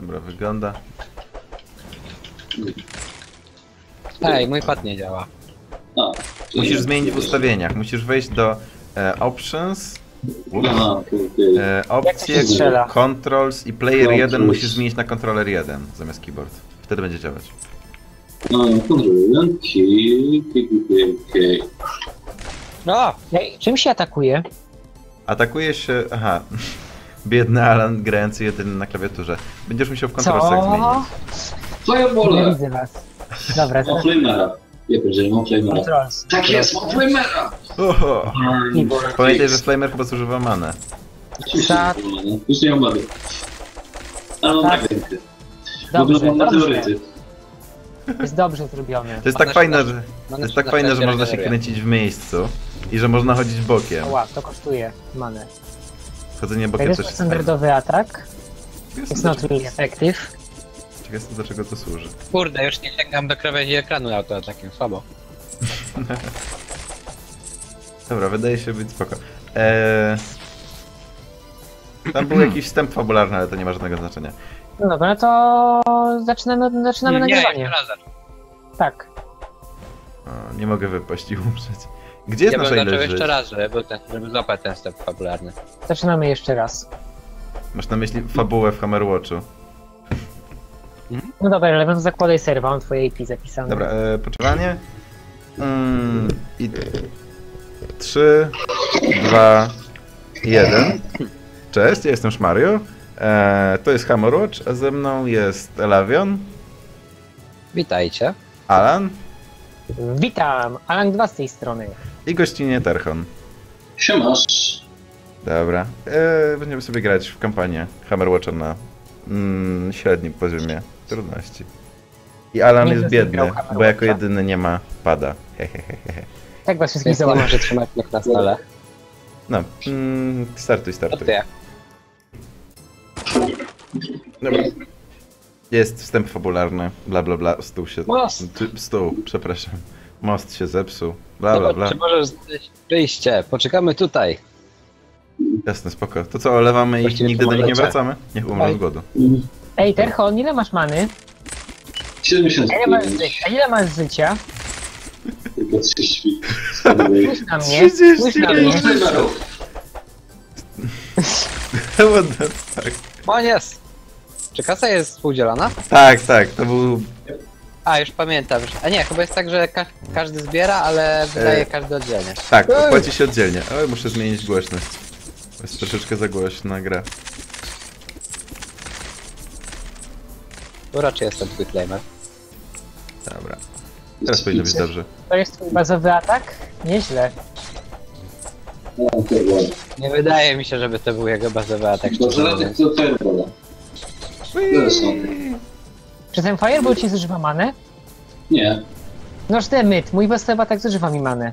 Dobra, wygląda. Ej, mój pad nie działa. A, musisz zmienić w ustawieniach, musisz wejść do Options, opcje, Controls i Player 1 musisz zmienić na Controller 1 zamiast Keyboard. Wtedy będzie działać. No, czym się atakuje? Atakuje się... aha. Biedny Alan grający jedyny na klawiaturze. Będziesz musiał w kontrolsach zmienić. Co ja wolę? Nie widzę was. Dobra, to... Ja powiedziałem, mam flamera. Tak jest, mam flamera! Pamiętaj, że flamer chyba zużywa manę. Już nie mam many. Ale mam nagręty. Dobrze, jest dobrze zrobione. To jest tak fajne, że... To jest tak fajne, że można się kręcić w miejscu. I że można chodzić bokiem. Ła, to kosztuje manę. Chodzenie bokiem też jest standardowy atak. Jest not really effective. Ciekawe do czego to służy. Kurde, już nie sięgam do krawędzi ekranu autoatakiem, słabo. Dobra, wydaje się być spoko. Tam był jakiś wstęp fabularny, ale to nie ma żadnego znaczenia. No dobra, to zaczynamy nagrywanie. Tak. O, nie mogę wypaść i umrzeć. Gdzie jest nasza ilość żyć? Jeszcze raz, żeby złapać ten wstęp fabularny. Zaczynamy jeszcze raz. Masz na myśli fabułę w Hammerwatchu. No dobra, ale zakładaj serwa, mam twoje IP zapisane. Dobra, poczekalnie. I 3, 2, 1. Cześć, ja jestem Szmario. To jest Hammerwatch, a ze mną jest Elavion. Witajcie. Alan. Witam, Alan 2 z tej strony. I gościnnie Terchon. Siemasz. Dobra, będziemy sobie grać w kampanię Hammerwatcha na średnim poziomie trudności. I Alan jest biedny, bo jako jedyny nie ma pada. Tak was wszystkich załamał, że trzymać jak na stole. No, startuj. Dobra. Jest wstęp fabularny, bla bla bla, stół się... Stół, przepraszam. Most się zepsuł, bla bla bla. Czy możesz znaleźć wyjście? Poczekamy tutaj. Jasne, spoko. To co, olewamy i nigdy do nich nie wracamy? Niech umrę z głodu. Ej, Terchon, ile masz many? 70. A ile masz życia? Tylko 30. Spójrz na mnie, spójrz na mnie. O nie! Czy kasa jest współdzielana? Tak, tak, to był... A, już pamiętam. A nie, chyba jest tak, że każdy zbiera, ale wydaje każdy oddzielnie. Tak, płaci się oddzielnie. Ale muszę zmienić głośność. Jest troszeczkę za głośna gra. Tu raczej jestem Quicklaimer. Dobra. Teraz powinno być dobrze. To jest bazowy atak? Nieźle. Nie wydaje mi się, żeby to był jego bazowy atak. Czy ten fireball ci zużywa manę? Nie. Noż demyt, mój bazowy atak zużywa mi manę.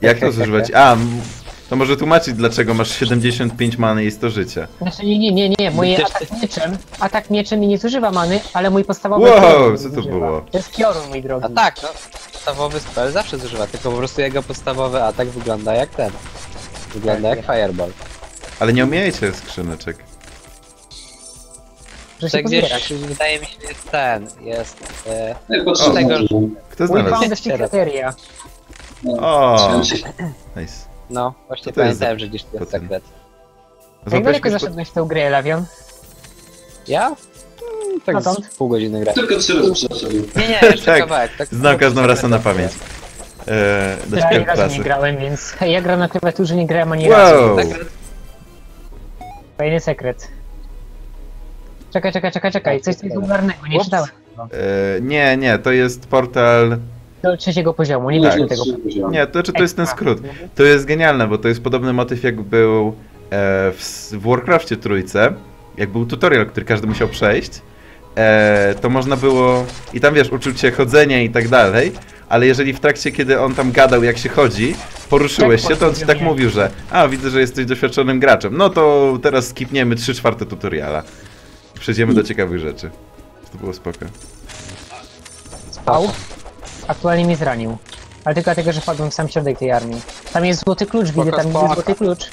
Jak to zużywać? A, to może tłumaczyć, dlaczego masz 75 many i 100 życia. Znaczy nie, mój atak mieczem mi nie zużywa many, ale mój podstawowy... Wow, co to było? To jest Kiorun, mój drogi. A tak, no, podstawowy spell zawsze zużywa, tylko po prostu jego podstawowy atak wygląda jak ten. Wygląda jak fireball. Ale nie omijajcie skrzyneczek. Że gdzieś, wydaje mi się, jest ten, jest... Kto znalazł? Kryteria. O, nice. No, właśnie pamiętałem, że gdzieś to jest sekret. Jak daleko zaszedłeś w tę grę, Elavion? Ja? Tak z pół godziny grałem. Tylko 3 razy przeszedłem. Nie, jeszcze kawałek. Znam każdą rasę na pamięć. Ja ani razu nie grałem, więc... Ja gram na klawiaturze, nie grałem ani razu. Fajny sekret. Czekaj, coś popularnego, nie czytałem. Nie, to jest portal... Do trzeciego poziomu, nie liczymy tego poziomu. Nie, to jest ten skrót. To jest genialne, bo to jest podobny motyw jak był w Warcraftie trójce. Jak był tutorial, który każdy musiał przejść. To można było... I tam wiesz, uczył cię chodzenia i tak dalej. Ale jeżeli w trakcie, kiedy on tam gadał jak się chodzi, poruszyłeś się, to on ci tak mówił, że a, widzę, że jesteś doświadczonym graczem. No to teraz skipniemy 3/4 tutoriala. Przejdziemy do ciekawych rzeczy. To było spoko. Spał? Aktualnie mnie zranił. Ale tylko dlatego, że wpadłem w sam środek tej armii. Tam jest złoty klucz, widzę złoty klucz.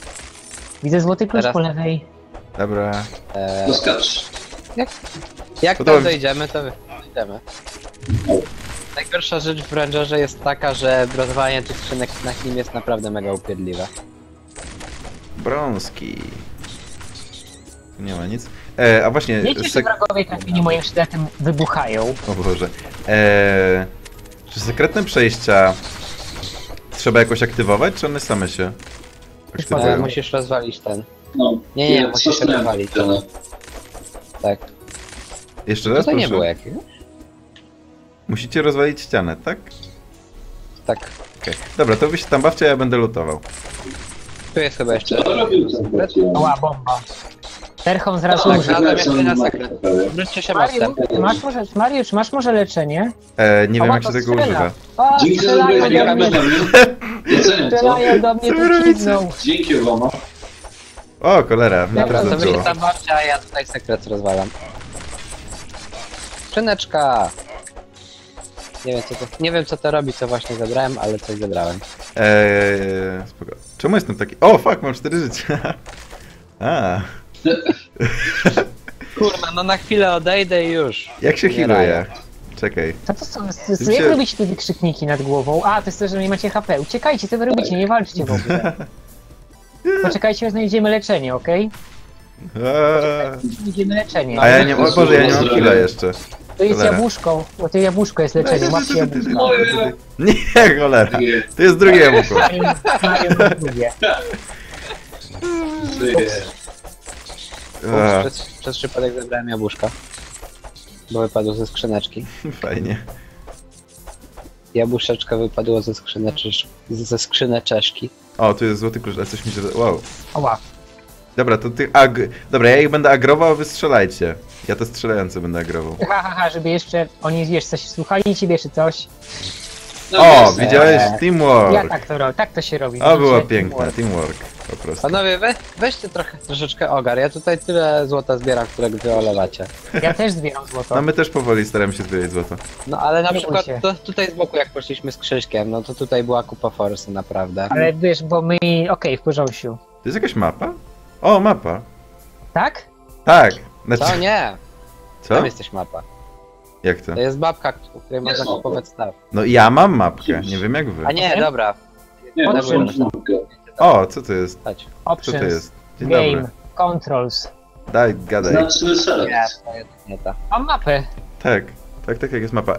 Widzę złoty klucz po lewej. Dobra. No skacz. Jak tam dojdziemy, to wyjdziemy. Najgorsza rzecz w Rangerze jest taka, że brozowanie tych skrzynek na nim jest naprawdę mega upierdliwe. Brąski. Nie ma nic. A właśnie... Wiecie, że wrogowie trafieni moim sztyletem wybuchają. O Boże. Czy sekretne przejścia trzeba jakoś aktywować, czy one same się aktywują? Musisz rozwalić ten. No. Nie, musisz rozwalić ten. Tak. Jeszcze raz, proszę. Nie było jakiego. Musicie rozwalić ścianę, tak? Tak. Okay. Dobra, to wy się tam bawcie, a ja będę lutował. Tu jest chyba jeszcze... Mała bomba. Terchom zrazu Mariusz, masz może leczenie? Nie wiem, jak się tego używa. Dzięki za strzelanie do mnie tu. Dzięki, Womo. O, cholera, mnie teraz zaczęło. Dobra, to tam bawcie, a ja tutaj sekret rozwalam. Skrzyneczka! Nie wiem, co to robi, co właśnie zebrałem, ale coś zebrałem. Spoko. Czemu jestem taki... O, fuck, mam 4 życia. A. Kurwa, no na chwilę odejdę i już. Jak się healuje? Czekaj. Co to są? Jak robicie te wykrzykniki nad głową? A, to jest to, że nie macie HP. Uciekajcie, co wy robicie? Nie walczcie w ogóle. Poczekajcie, aż znajdziemy leczenie, okej? Znajdziemy leczenie. A ja nie... O Boże, ja nie mam heala jeszcze. To jest jabłuszko, bo to jabłuszko jest leczenie, masz jabłuszko. Nie, cholera, to jest drugie jabłuszko. Przez przypadek zabrałem jabłuszka, bo wypadło ze skrzyneczki. Fajnie. Jabłuszeczka wypadło ze skrzyneczki. O, tu jest złoty klucz, ale coś mi się... Wow. Oła. Dobra, to ty Dobra, ja ich będę agrował, a wy strzelajcie. Ja to strzelający będę agrował. Haha, żeby jeszcze oni wiesz coś słuchali ciebie czy coś. No o, widziałeś? Teamwork! Ja tak to robię, tak to się robi. O, było piękne, teamwork po prostu. Panowie, weźcie troszeczkę ogar, ja tutaj tyle złota zbieram, którego wy olewacie. Ja też zbieram złoto. No my też powoli staramy się zbierać złoto. No ale na przykład to, tutaj z boku jak poszliśmy z Krzyśkiem, no to tutaj była kupa forsy naprawdę. Ale wiesz, bo my... Okej, w porządku. To jest jakaś mapa? O, mapa. Tak? Tak. Znaczy... Co? Nie. Co? Tam jesteś mapa. Jak to? To jest babka, której można kupować staw. No ja mam mapkę, nie wiem jak wy. A nie, dobra. Nie, o, co to jest? Options, co to jest? Dzień game, dobry. Controls. Daj, gadaj. Znaczy select. Nie ta. Mam mapę. Tak, jak jest mapa.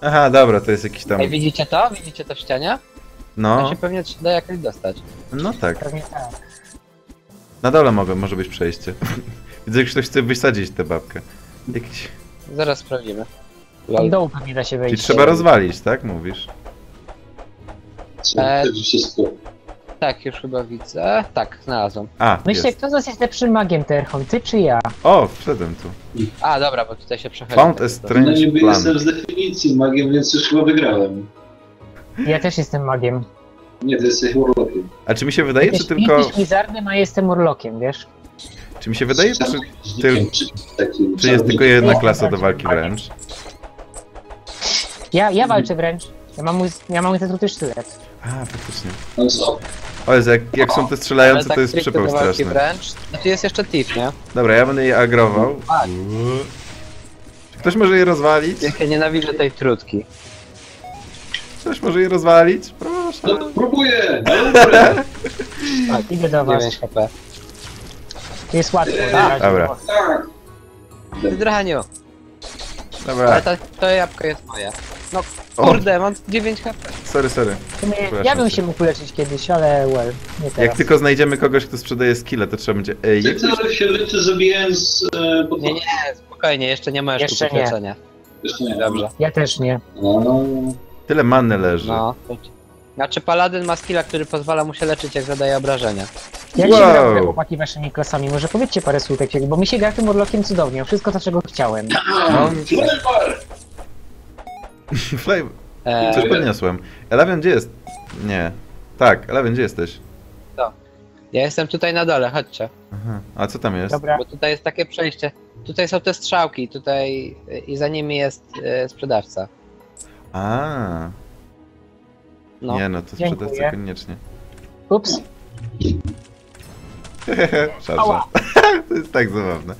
Aha, dobra, to jest jakiś tam... Ej, widzicie to? Widzicie to w ścianie? No. To się pewnie da jakoś dostać. No tak. Pewnie tak. Na dole może być przejście. Widzę, że ktoś chce wysadzić tę babkę. Jakiś... Zaraz sprawdzimy. Na dołu pewnie da się wejść. Czyli trzeba rozwalić, tak? Mówisz? Tak, już chyba widzę. Tak, znalazłem. Myślę, kto z nas jest lepszym magiem, Terchon? Ty czy ja? O, wszedłem tu. A, dobra, bo tutaj się przechodzę. Found a strange plan. No, jestem z definicji magiem, więc już chyba wygrałem. Ja też jestem magiem. Nie, ty jesteś Murlokiem. A czy mi się wydaje, czy tylko... Jesteś mizarnym, a jestem Murlokiem, wiesz? Czy mi się wydaje, czy jest tylko jedna klasa do walki wręcz? Ja walczę wręcz. Ja mam zatruty sztylet. A, faktycznie. O Jezu, jak są te strzelające, to jest przypał straszny. Znaczy jest jeszcze thief, nie? Dobra, ja będę je agrował. Ktoś może je rozwalić? Ja nienawidzę tej trutki. Ktoś może je rozwalić? Proszę. No, próbuję! Tak, idę do was. Jest łatwo, tak? Dobra. Zdraniu. Dobra. Ale to jabłko jest moje. No kurde, mam 9 HP. Sorry. Ja bym się mógł leczyć kiedyś, ale nie teraz. Jak tylko znajdziemy kogoś, kto sprzedaje skille, to trzeba będzie... Ty się leczy, zabijając... Nie, spokojnie, jeszcze nie masz kupić leczenia. Jeszcze nie, dobrze. Ja też nie. Tyle manny leży. No. Znaczy Paladin ma skilla, który pozwala mu się leczyć, jak zadaje obrażenia. Jak się grałem, chłopaki, waszymi klasami? Może powiedzcie parę słów, bo mi się gra tym Murlokiem cudownie. Wszystko to, czego chciałem. Flavor! Coś podniosłem. Eleven, gdzie jest? Nie. Tak, Eleven, gdzie jesteś? No. Ja jestem tutaj na dole, chodźcie. Aha. A co tam jest? Dobra. Bo tutaj jest takie przejście. Tutaj są te strzałki, tutaj... I za nimi jest sprzedawca. A. No. Nie no, to sprzedawca koniecznie. Ups. To jest tak zabawne.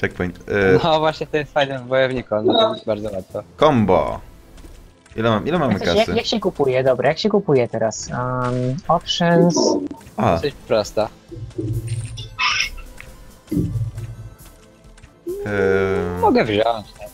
Checkpoint. No właśnie, to jest fajny wojownik, on może być bardzo łatwo. Combo! Ile mamy kasy? Jak się kupuje? Dobra, jak się kupuje teraz? Options... Coś prosta. Mogę wziąć.